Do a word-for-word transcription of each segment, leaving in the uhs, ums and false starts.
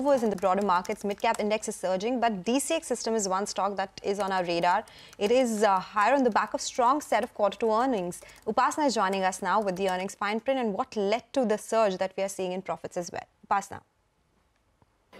movers in the broader markets. Mid-cap index is surging, but D C X Systems is one stock that is on our radar. It is uh, higher on the back of strong set of quarter two earnings. Upasana is joining us now with the earnings fine print and what led to the surge that we are seeing in profits as well. Upasana.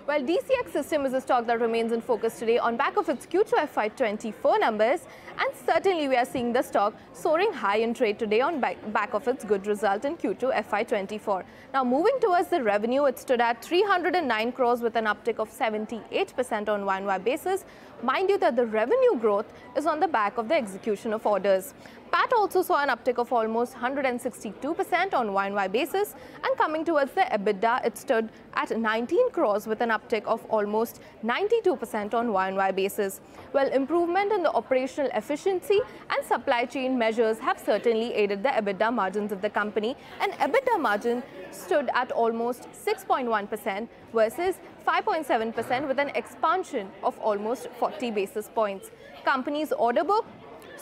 Well, D C X Systems is a stock that remains in focus today on back of its Q two F Y twenty-four numbers, and certainly we are seeing the stock soaring high in trade today on back of its good result in Q two F Y twenty-four. Now, moving towards the revenue, it stood at three hundred nine crores with an uptick of seventy-eight percent on Y O Y basis. Mind you that the revenue growth is on the back of the execution of orders. P A T also saw an uptick of almost one hundred sixty-two percent on Y O Y basis, and coming towards the EBITDA, it stood at nineteen crores with an uptick of almost ninety-two percent on Y O Y basis. Well, improvement in the operational efficiency and supply chain measures have certainly aided the EBITDA margins of the company, and EBITDA margin stood at almost six point one percent versus five point seven percent with an expansion of almost forty basis points. Company's order book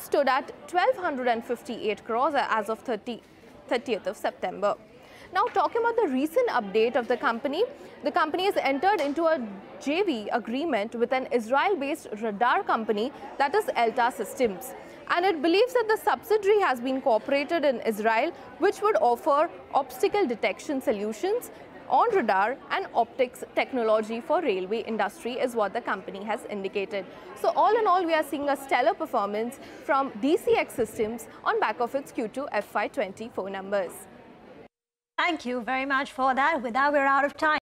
stood at one thousand two hundred fifty-eight crores as of thirtieth of September. Now, talking about the recent update of the company, the company has entered into a J V agreement with an Israel-based radar company, that is Elta Systems. And it believes that the subsidiary has been incorporated in Israel, which would offer obstacle detection solutions on radar and optics technology for railway industry, is what the company has indicated. So all in all, we are seeing a stellar performance from D C X Systems on back of its Q two F Y twenty-four numbers. Thank you very much for that. With that, we're out of time.